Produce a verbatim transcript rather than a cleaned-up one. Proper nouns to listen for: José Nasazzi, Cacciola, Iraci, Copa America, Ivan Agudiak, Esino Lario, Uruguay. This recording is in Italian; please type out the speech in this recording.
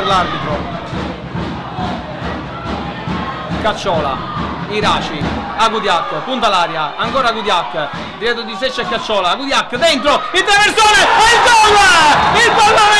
per l'arbitro. Cacciola, Iraci, Agudiak, punta all'aria, ancora Agudiak, dietro di sé c'è Cacciola, Agudiak dentro, il traversone, e il gol! Il gol!